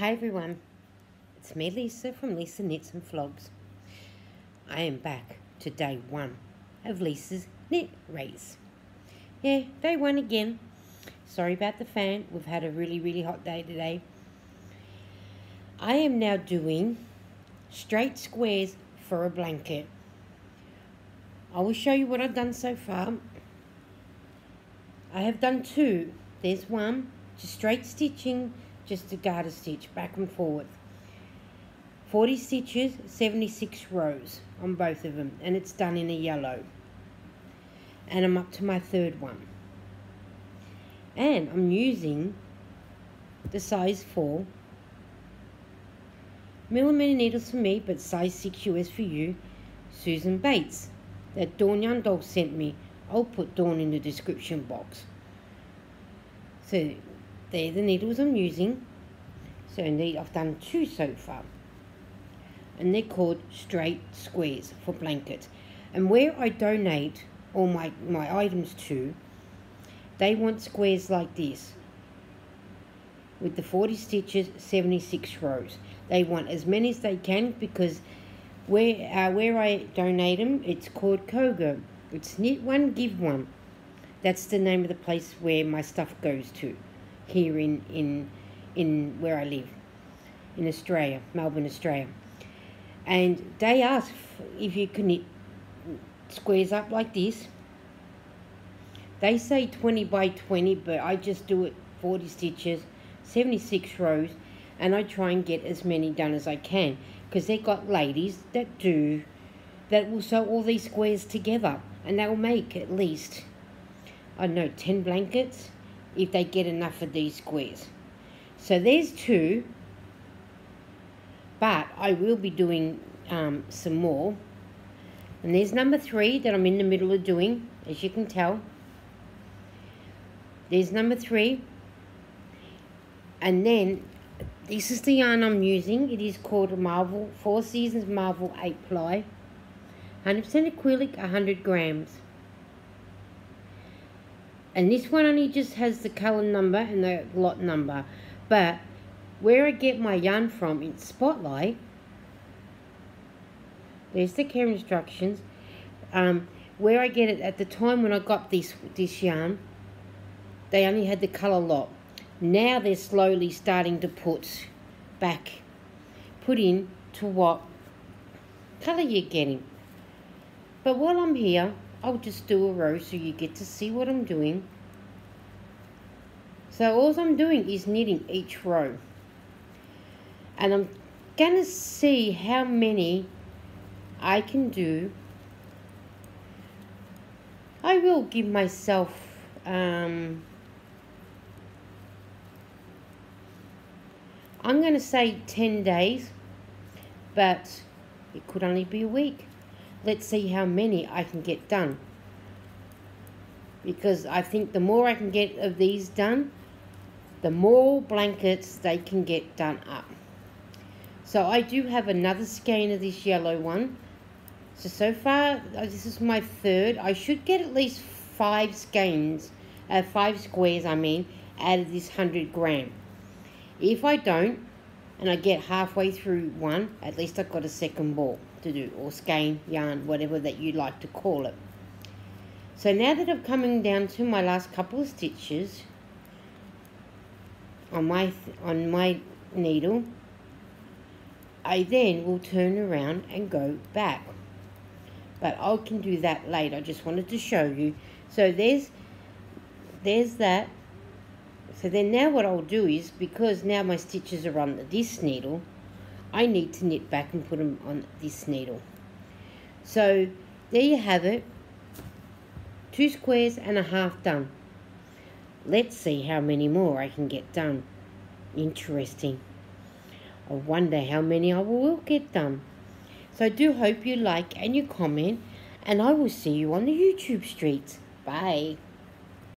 Hi everyone, it's me Lisa from Lisa Knits and Vlogs. I am back to day one of Lisa's knit race. Yeah, day one again. Sorry about the fan, we've had a really hot day today. I am now doing straight squares for a blanket. I will show you what I've done so far. I have done two. There's one, just straight stitching, just a garter stitch back and forth, 40 stitches, 76 rows on both of them, and it's done in a yellow, and I'm up to my third one, and I'm using the size 4 millimeter needles for me, but size 6 US for you, Susan Bates, that DawnYarnDoll sent me. I'll put Dawn in the description box. So they're the needles I'm using. So indeed, I've done two so far, and they're called straight squares for blankets. And where I donate all my items to, they want squares like this with the 40 stitches, 76 rows. They want as many as they can, because where I donate them, it's called KOGO. It's knit one, give one. That's the name of the place where my stuff goes to, here in where I live, in Australia, Melbourne, Australia. And they ask if you can knit squares up like this. They say 20 by 20, but I just do it 40 stitches, 76 rows, and I try and get as many done as I can, because they've got ladies that will sew all these squares together, and they'll make at least, I don't know, 10 blankets if they get enough of these squares. So there's two, but I will be doing some more. And there's number 3 that I'm in the middle of doing, as you can tell. There's number 3, and then this is the yarn I'm using. It is called Marvel 4 Seasons Marvel 8 ply, 100% acrylic, 100 grams. And this one only just has the colour number and the lot number. But where I get my yarn from, it's Spotlight. There's the care instructions. Where I get it at the time when I got this yarn, they only had the colour lot. Now they're slowly starting to put in to what colour you're getting. But while I'm here, I'll just do a row so you get to see what I'm doing. So all I'm doing is knitting each row, and I'm gonna see how many I can do. I will give myself I'm gonna say 10 days, but it could only be a week. Let's see how many I can get done, because I think the more I can get of these done, the more blankets they can get done up. So I do have another skein of this yellow one. So far, this is my third. I should get at least 5 squares, out of this 100 gram. If I don't, and I get halfway through one, at least I've got a second ball to do, or skein, yarn, whatever that you like to call it. So now that I'm coming down to my last couple of stitches on my needle, I then will turn around and go back. But I can do that later. I just wanted to show you. So there's that. So then now what I'll do is, because now my stitches are on this needle, I need to knit back and put them on this needle. So there you have it, 2 squares and a half done. Let's see how many more I can get done. Interesting. I wonder how many I will get done. So I do hope you like and you comment, and I will see you on the YouTube streets. Bye.